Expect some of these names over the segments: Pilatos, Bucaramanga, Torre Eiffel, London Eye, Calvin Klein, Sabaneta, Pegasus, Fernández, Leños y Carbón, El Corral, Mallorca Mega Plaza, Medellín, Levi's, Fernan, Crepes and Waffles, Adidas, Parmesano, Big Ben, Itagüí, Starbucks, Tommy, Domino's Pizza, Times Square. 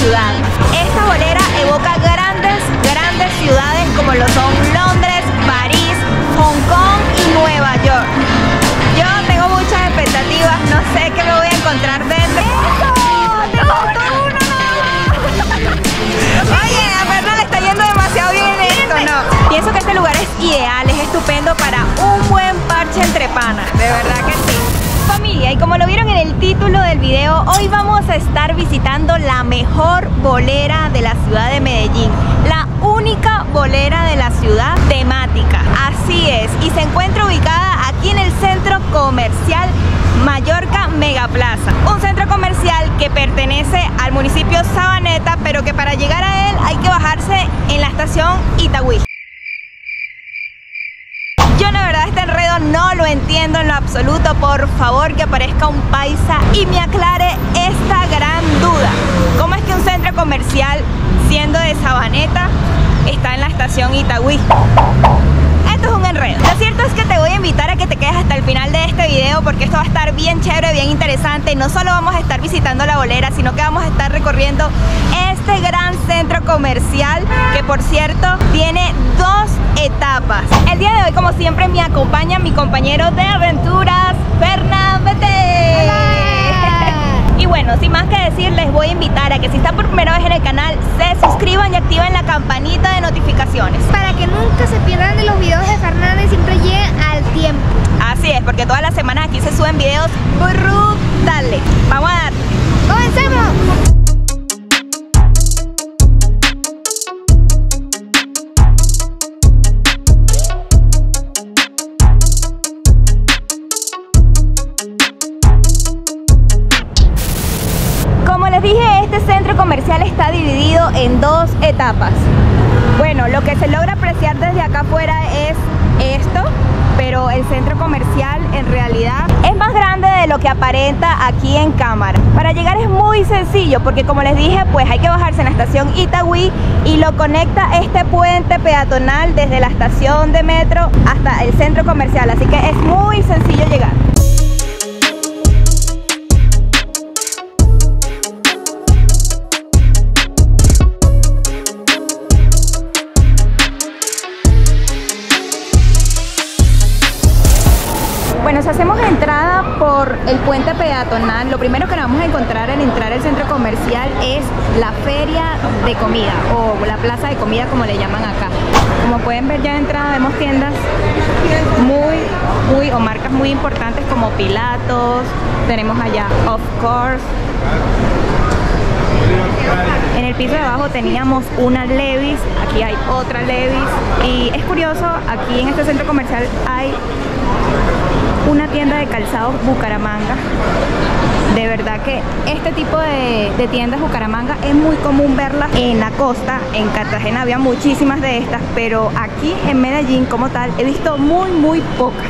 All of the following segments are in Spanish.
ciudad. Esta bolera evoca grandes ciudades como lo son Londres, París, Hong Kong y Nueva York. Yo tengo muchas expectativas, no sé qué me voy a encontrar dentro. ¡Eso! ¡Te faltó una! Oye, a Fernanda le está yendo demasiado bien en esto, ¿no? Pienso que este lugar es ideal, es estupendo para un buen parche entre panas, de verdad que sí. Familia, y como lo vieron en el título del video, hoy vamos a estar visitando la mejor bolera de la ciudad de Medellín, la única bolera de la ciudad temática, así es, y se encuentra ubicada aquí en el centro comercial Mallorca Mega Plaza, un centro comercial que pertenece al municipio Sabaneta, pero que para llegar a él hay que bajarse en la estación Itagüí. Yo la verdad este enredo no lo entiendo en lo absoluto, por favor que aparezca un paisa y me aclare esta gran duda. ¿Cómo es que un centro comercial, siendo de Sabaneta, está en la estación Itagüí? Esto es un enredo. Lo cierto es que te voy a invitar a que te quedes hasta el final de este video porque esto va a estar bien chévere, bien interesante. No solo vamos a estar visitando la bolera, sino que vamos a estar recorriendo este gran centro comercial que, por cierto, tiene dos etapas. El día de hoy, como siempre, me acompaña mi compañero de aventuras, Fernández. Y bueno, sin más que decir, les voy a invitar a que si están por primera vez en el canal, se suscriban y activen la campanita de notificaciones para que nunca se pierdan de los videos de Fernández, siempre lleguen al tiempo. Así es, porque todas las semanas aquí se suben videos brutales. Vamos a dar. ¡Comencemos! Comercial está dividido en dos etapas. Bueno, lo que se logra apreciar desde acá afuera es esto, pero el centro comercial en realidad es más grande de lo que aparenta aquí en cámara. Para llegar es muy sencillo porque, como les dije, pues hay que bajarse en la estación Itagüí y lo conecta este puente peatonal desde la estación de metro hasta el centro comercial, así que es muy sencillo llegar. Bueno, si hacemos entrada por el puente peatonal, lo primero que nos vamos a encontrar al entrar al centro comercial es la feria de comida o la plaza de comida, como le llaman acá. Como pueden ver, ya de entrada vemos tiendas o marcas muy importantes como Pilatos, tenemos allá Of Course. En el piso de abajo teníamos una Levi's, aquí hay otra Levi's, y es curioso, aquí en este centro comercial hay una tienda de calzados Bucaramanga. De verdad que este tipo de tiendas Bucaramanga es muy común verlas en la costa. En Cartagena había muchísimas de estas, pero aquí en Medellín como tal he visto muy pocas.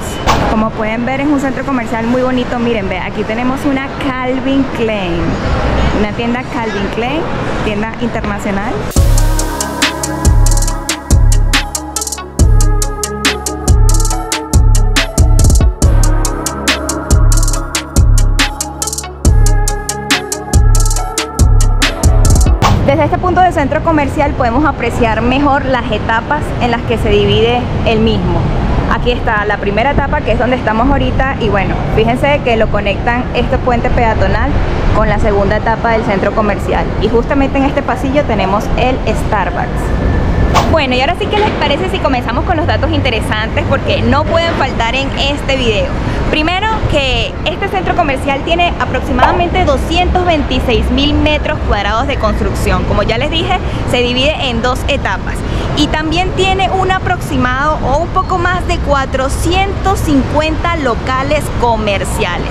Como pueden ver, es un centro comercial muy bonito. Miren, ve, aquí tenemos una Calvin Klein, una tienda Calvin Klein, tienda internacional. Desde este punto del centro comercial podemos apreciar mejor las etapas en las que se divide el mismo. Aquí está la primera etapa, que es donde estamos ahorita, y bueno, fíjense que lo conectan este puente peatonal con la segunda etapa del centro comercial. Y justamente en este pasillo tenemos el Starbucks. Bueno, y ahora sí, que les parece si comenzamos con los datos interesantes, porque no pueden faltar en este video. Primero, que este centro comercial tiene aproximadamente 226.000 metros cuadrados de construcción. Como ya les dije, se divide en dos etapas. Y también tiene un aproximado o un poco más de 450 locales comerciales.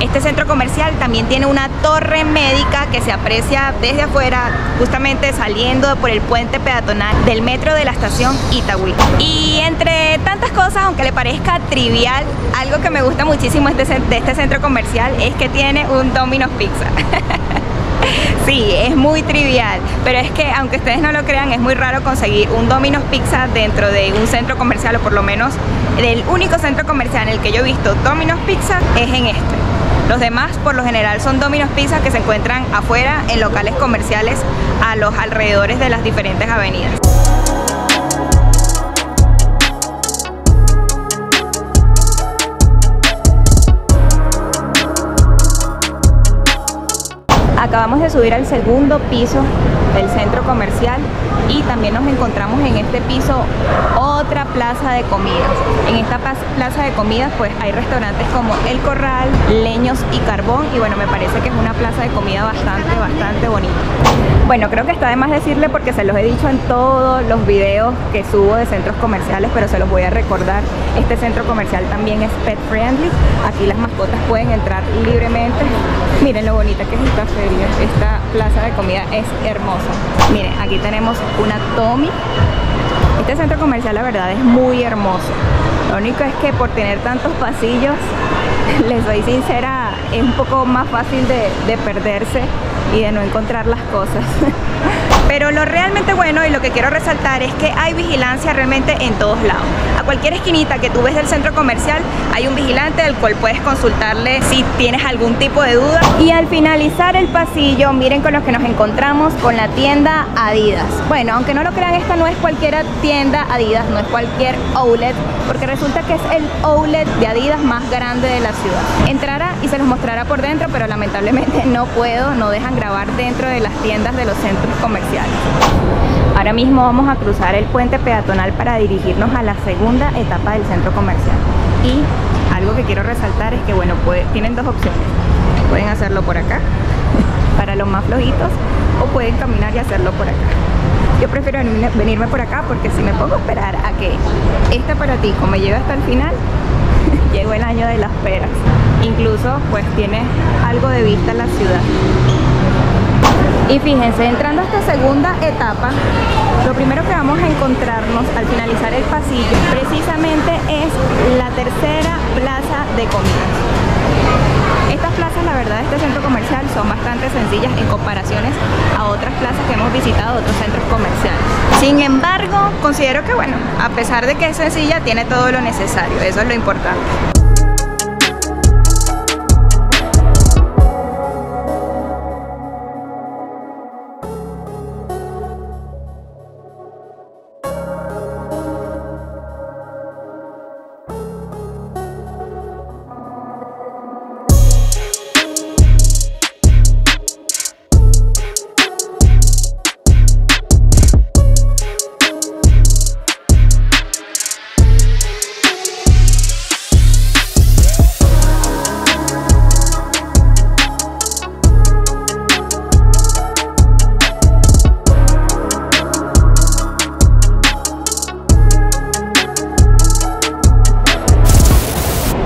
Este centro comercial también tiene una torre médica que se aprecia desde afuera, justamente saliendo por el puente peatonal del metro de la estación Itagüí. Y entre tantas cosas, aunque le parezca trivial, algo que me gusta muchísimo de este centro comercial es que tiene un Domino's Pizza. Sí, es muy trivial, pero es que aunque ustedes no lo crean, es muy raro conseguir un Domino's Pizza dentro de un centro comercial, o por lo menos el único centro comercial en el que yo he visto Domino's Pizza es en este. Los demás por lo general son Domino's Pizza que se encuentran afuera en locales comerciales a los alrededores de las diferentes avenidas. Acabamos de subir al segundo piso del centro comercial y también nos encontramos en este piso otra plaza de comidas. En esta plaza de comidas pues hay restaurantes como El Corral, Leños y Carbón, y bueno, me parece que es una plaza de comida bastante bonita. Bueno, creo que está de más decirle porque se los he dicho en todos los videos que subo de centros comerciales, pero se los voy a recordar. Este centro comercial también es pet friendly, aquí las mascotas pueden entrar libremente. Miren lo bonita que es esta feria, esta plaza de comida es hermosa. Miren, aquí tenemos una Tommy. Este centro comercial la verdad es muy hermoso. Lo único es que por tener tantos pasillos, les soy sincera, es un poco más fácil de perderse y de no encontrar las cosas. Pero lo realmente bueno y lo que quiero resaltar es que hay vigilancia realmente en todos lados. A cualquier esquinita que tú ves del centro comercial hay un vigilante al cual puedes consultarle si tienes algún tipo de duda. Y al finalizar el pasillo, miren con los que nos encontramos, con la tienda Adidas. Bueno, aunque no lo crean, esta no es cualquier tienda Adidas, no es cualquier outlet, porque resulta que es el outlet de Adidas más grande de la ciudad. Entrará y se los mostrará por dentro, pero lamentablemente no puedo, no dejan grabar dentro de las tiendas de los centros comerciales. Ahora mismo vamos a cruzar el puente peatonal para dirigirnos a la segunda etapa del centro comercial. Y algo que quiero resaltar es que bueno, tienen dos opciones. Pueden hacerlo por acá, para los más flojitos, o pueden caminar y hacerlo por acá. Yo prefiero venirme por acá porque si me pongo a esperar a que este aparatico me lleve hasta el final, llego el año de las peras. Incluso pues tiene algo de vista la ciudad. Y fíjense, entrando a esta segunda etapa, lo primero que vamos a encontrarnos al finalizar el pasillo precisamente es la tercera plaza de comidas. Estas plazas, la verdad, este centro comercial son bastante sencillas en comparaciones a otras plazas que hemos visitado, otros centros comerciales. Sin embargo, considero que bueno, a pesar de que es sencilla, tiene todo lo necesario, eso es lo importante.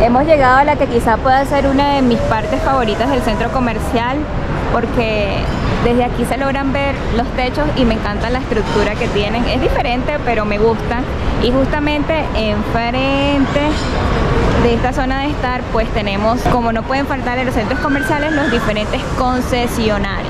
Hemos llegado a la que quizá pueda ser una de mis partes favoritas del centro comercial, porque desde aquí se logran ver los techos y me encanta la estructura que tienen. Es diferente, pero me gusta. Y justamente enfrente de esta zona de estar, pues tenemos, como no pueden faltar en los centros comerciales, los diferentes concesionarios.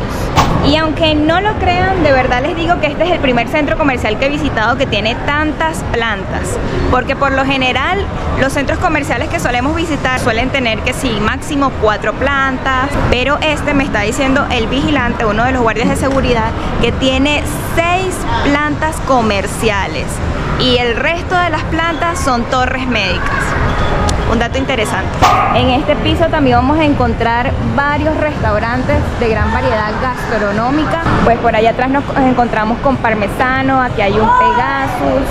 Y aunque no lo crean, de verdad les digo que este es el primer centro comercial que he visitado que tiene tantas plantas, porque por lo general los centros comerciales que solemos visitar suelen tener que sí, máximo 4 plantas, pero este me está diciendo el vigilante, uno de los guardias de seguridad, que tiene 6 plantas comerciales y el resto de las plantas son torres médicas. Un dato interesante. En este piso también vamos a encontrar varios restaurantes de gran variedad gastronómica. Pues por allá atrás nos encontramos con Parmesano, aquí hay un Pegasus.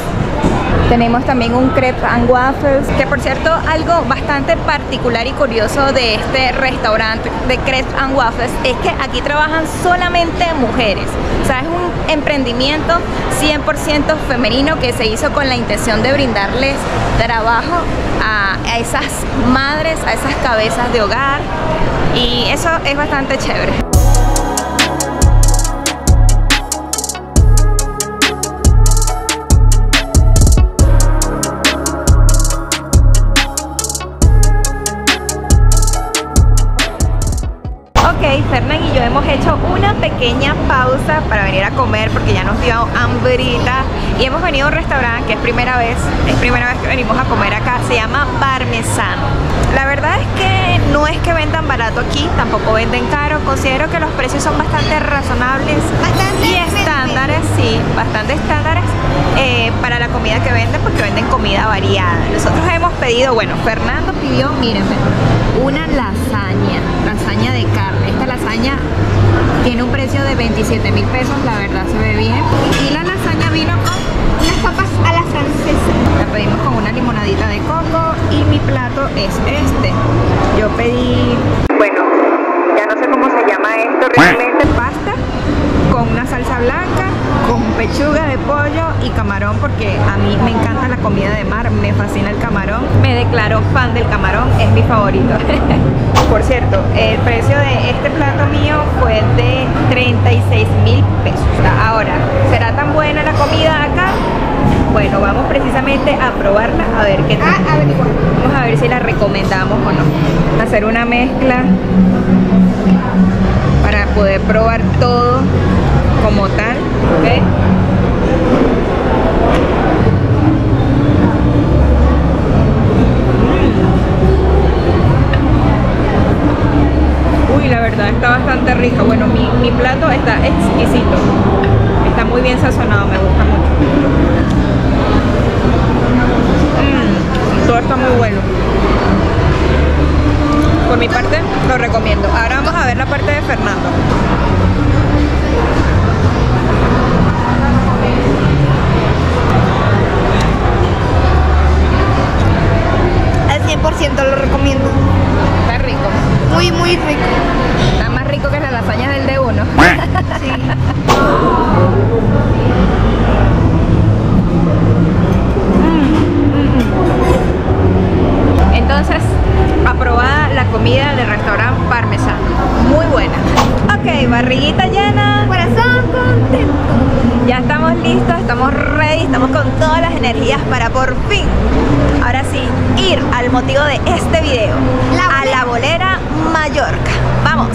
Tenemos también un Crepes and Waffles, que por cierto, algo bastante particular y curioso de este restaurante de Crepes and Waffles es que aquí trabajan solamente mujeres. O sea, es un emprendimiento 100% femenino que se hizo con la intención de brindarles trabajo a esas madres, a esas cabezas de hogar, y eso es bastante chévere. Ok, Fernán y yo hemos hecho una pequeña pausa para venir a comer porque ya nos dio hambrita y hemos venido a un restaurante que es primera vez que venimos a comer acá, se llama Parmesano. La verdad es que no es que venda tan barato aquí, tampoco venden caro. Considero que los precios son bastante razonables y estándares, sí, bastante estándares para la comida que venden, porque venden comida variada. Nosotros hemos pedido, bueno, Fernando pidió, mírenme, una lasaña de carne. Esta lasaña tiene un precio de 27.000 pesos, la verdad se ve bien. Y la lasaña vino con unas papas a la francesa. La pedimos con una limonadita de coco y mi plato es este. Yo pedí, bueno, ya no sé cómo se llama esto realmente, pasta con una salsa blanca, con pechuga de pollo y camarón, porque a mí me encanta la comida de mar, me fascina el camarón, me declaro fan del camarón, es mi favorito. Por cierto, el precio de este plato mío fue de 36.000 pesos. Ahora, ¿será tan buena la comida acá? Bueno, vamos precisamente a probarla, a ver qué tal. Vamos a ver si la recomendamos o no. Hacer una mezcla para poder probar todo como tal, ¿ok? Uy, la verdad está bastante rica. Bueno, mi plato está exquisito. Está muy bien sazonado, me gusta mucho. Todo está muy bueno. Por mi parte, lo recomiendo. Ahora vamos a ver la parte de Fernando. Al 100% lo recomiendo. Está rico. Muy, muy rico. Está más rico que las lasañas del D1. Sí. Entonces, aprobada la comida del restaurante Parmesano. Muy buena. Ok, barriguita llena, corazón contento. Ya estamos listos, estamos ready, estamos con todas las energías para por fin, ahora sí, ir al motivo de este video, a la bolera Mallorca. ¡Vamos!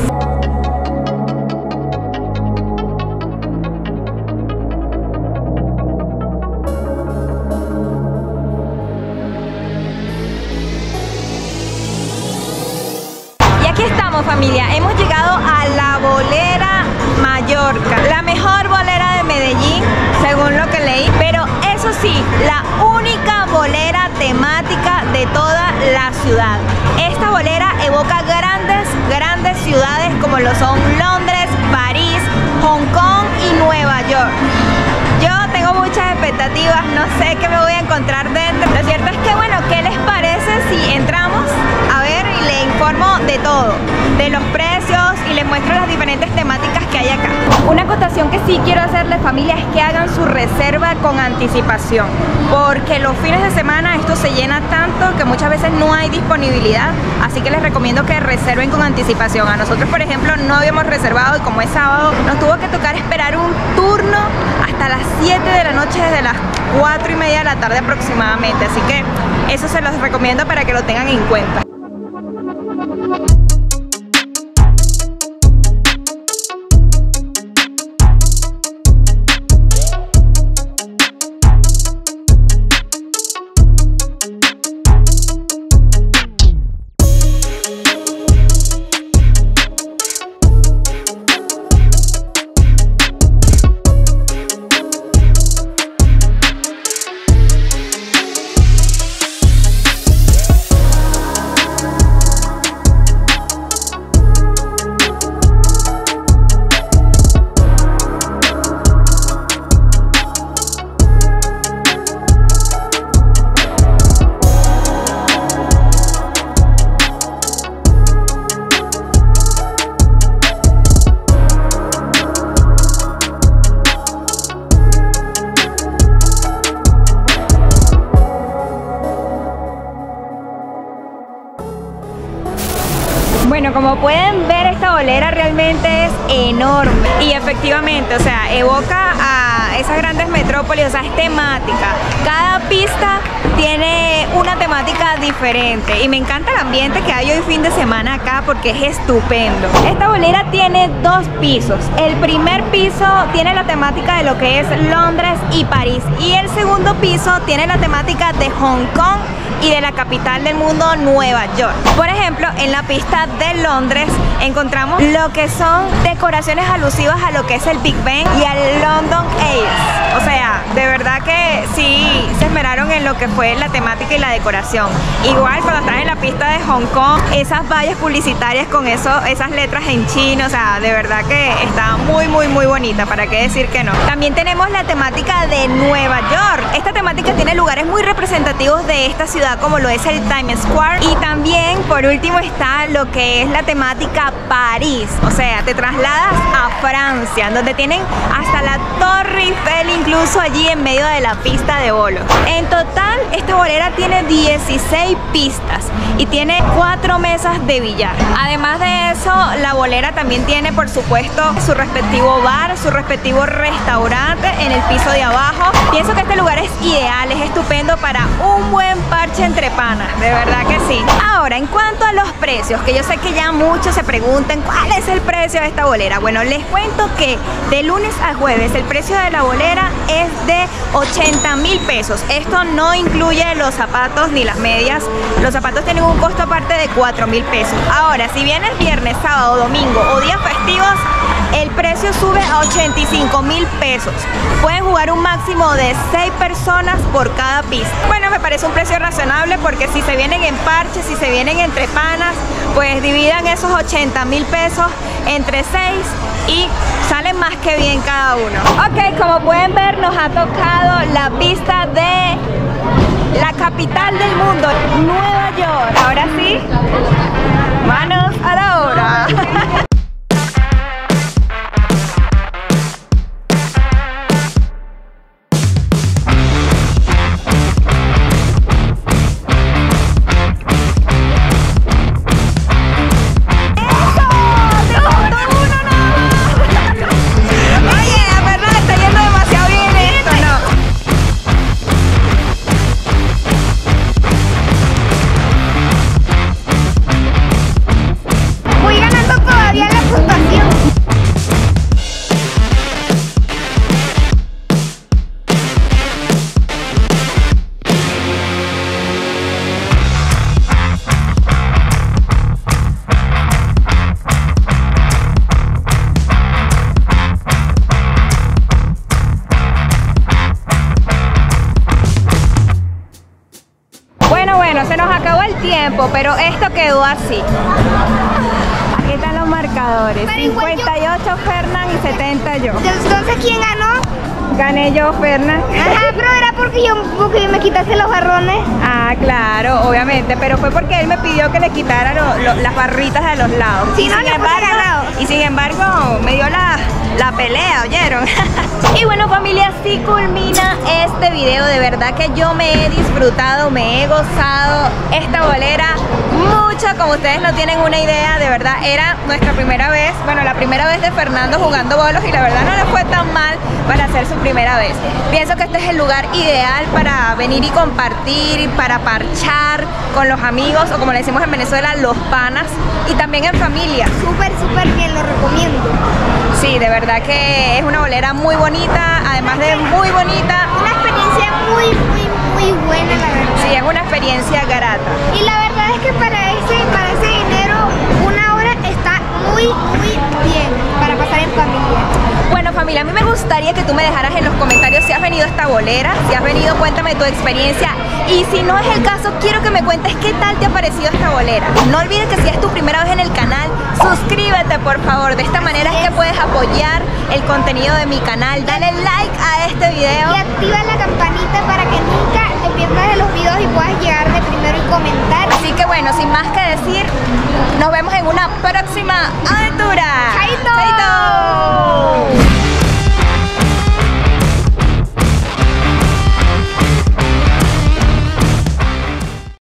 Familia, hemos llegado a la bolera Mallorca, la mejor bolera de Medellín, según lo que leí, pero eso sí, la única bolera temática de toda la ciudad. Esta bolera evoca grandes ciudades como lo son Londres, París, Hong Kong y Nueva York. Yo tengo muchas expectativas, no sé qué me voy a encontrar dentro. Lo cierto es que, bueno, ¿qué les parece si entramos? A ver, y le informo de todo, de los precios y les muestro las diferentes temáticas que hay acá. Una acotación que sí quiero hacerles, familia, es que hagan su reserva con anticipación, porque los fines de semana esto se llena tanto que muchas veces no hay disponibilidad, así que les recomiendo que reserven con anticipación. A nosotros, por ejemplo, no habíamos reservado y como es sábado, nos tuvo que tocar esperar un turno hasta las 7 de la noche, desde las 4 y media de la tarde aproximadamente, así que eso se los recomiendo para que lo tengan en cuenta. Bueno, como pueden ver, esta bolera realmente es enorme y efectivamente, o sea, evoca a esas grandes metrópolis, o sea, es temática. Cada pista tiene una temática diferente y me encanta el ambiente que hay hoy fin de semana acá porque es estupendo. Esta bolera tiene dos pisos. El primer piso tiene la temática de lo que es Londres y París, y el segundo piso tiene la temática de Hong Kong y de la capital del mundo, Nueva York. Por ejemplo, en la pista de Londres encontramos lo que son decoraciones alusivas a lo que es el Big Ben y al London Eye. O sea, de verdad que sí se esmeraron en lo que fue la temática y la decoración. Igual cuando estás en la pista de Hong Kong, esas vallas publicitarias con esas letras en chino, o sea, de verdad que está muy muy muy bonita, para qué decir que no. También tenemos la temática de Nueva York. Esta temática tiene lugares muy representativos de esta ciudad, como lo es el Times Square, y también por último está lo que es la temática París. O sea, te trasladas a Francia, donde tienen hasta la Torre Eiffel incluso allí en medio de la pista de bolos. En total, esta bolera tiene 16 pistas y tiene 4 mesas de billar. Además de eso, la bolera también tiene, por supuesto, su respectivo bar, su respectivo restaurante en el piso de abajo. Pienso que este lugar es ideal, es estupendo para un buen parche entre panas, de verdad que sí. Ahora, en cuanto a los precios, que yo sé que ya muchos se preguntan cuál es el precio de esta bolera. Bueno, les cuento que de lunes a jueves el precio de la bolera es de 80.000 pesos. Esto no incluye los zapatos ni las medias. Los zapatos tienen un costo aparte de 4.000 pesos. Ahora, si vienes viernes, sábado, domingo o días festivos, el precio sube a 85.000 pesos. Pueden jugar un máximo de 6 personas por cada pista. Bueno, me parece un precio razonable, porque si se vienen en parches, si se vienen entre panas, pues dividan esos 80.000 pesos entre 6 y salen más que bien cada uno. Ok, como pueden ver, nos ha tocado la pista de la capital del mundo, Nueva York. Ahora sí, manos a la obra. Tiempo, pero esto quedó así. Aquí están los marcadores: 58 Fernán y 70 yo. Entonces, ¿quién ganó? Gané yo, Fernán. Ajá, pero era porque me quitaste los barrones. Ah, claro, obviamente, pero fue porque él me pidió que le quitara las barritas de los lados. Si no, sin embargo, me dio la pelea, ¿oyeron? Y bueno, familia, así culmina este video. De verdad que yo me he disfrutado, me he gozado esta bolera mucho, como ustedes no tienen una idea. De verdad, era nuestra primera vez, bueno, la primera vez de Fernando jugando bolos, y la verdad no le fue tan mal para hacer su primera vez. Pienso que este es el lugar ideal para venir y compartir, para parchar con los amigos, o como le decimos en Venezuela, los panas, y también en familia. Súper, súper bien, lo recomiendo. Sí, de verdad que es una bolera muy bonita, además de muy bonita. Una experiencia muy, muy, muy buena, la verdad. Sí, es una experiencia grata. Y la verdad es que para ese dinero, una hora está muy, muy bien para pasar en familia. Bueno, familia, a mí me gustaría que tú me dejaras en los comentarios si has venido a esta bolera, si has venido, cuéntame tu experiencia. Y si no es el caso, quiero que me cuentes qué tal te ha parecido esta bolera. No olvides que si es tu primera vez en el canal, suscríbete, por favor. De esta manera es que puedes apoyar el contenido de mi canal. Dale like a este video y activa la campanita para que nunca te pierdas de los videos y puedas llegar de primero y comentar. Así que bueno, sin más que decir, nos vemos en una próxima aventura.